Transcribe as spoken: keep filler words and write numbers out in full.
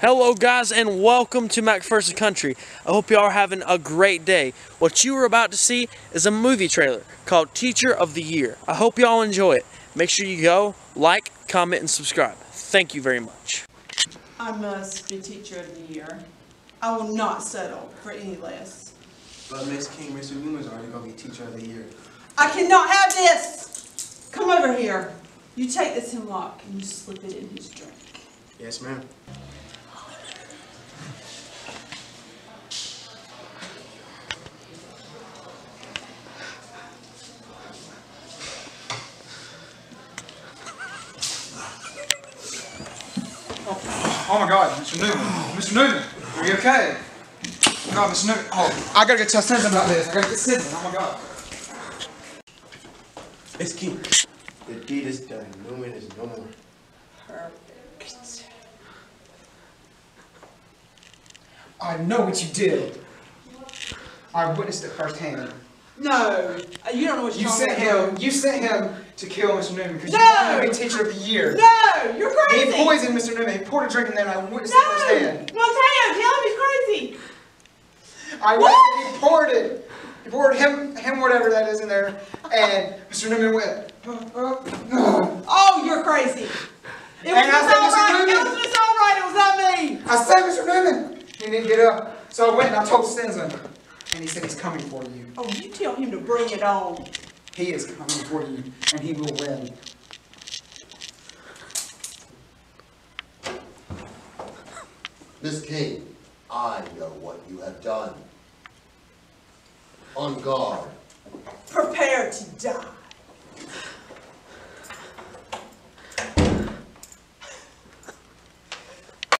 Hello guys, and welcome to McPherson Country. I hope you all are having a great day. What you are about to see is a movie trailer called Teacher of the Year. I hope you all enjoy it. Make sure you go, like, comment, and subscribe. Thank you very much. I must be Teacher of the Year. I will not settle for any less. But Miss King, Mister Loomer's already going to be Teacher of the Year. I cannot have this! Come over here. You take this hemlock and you slip it in his drink. Yes, ma'am. Oh my God, Mister Newman, Mister Newman, are you okay? Oh my God, Mister Newman, oh, I gotta get to Sidman about this, I gotta get Sidman, oh my God. It's King. The deed is done, Newman is no more. Perfect. I know what you did. I witnessed it firsthand. No, you don't know what you're you sent him. You sent him to kill Mister Newman because no! You wanted to be Teacher of the Year. No, you're crazy. He poisoned Mister Newman. He poured a drink in there, and I witnessed no! it firsthand. No, Montana, tell him he's crazy. I witnessed it. He poured it. He poured him, him, whatever that is in there, and Mister Newman went. Oh, you're crazy. It was, and I said, all right. Mister Newman. It was Mister All right. It was not me. I said, Mister Newman. He didn't get up, so I went and I told Stinson. And he said he's coming for you. Oh, you tell him to bring it on. He is coming for you, and he will win. Miss King, I know what you have done. On guard. Prepare to die.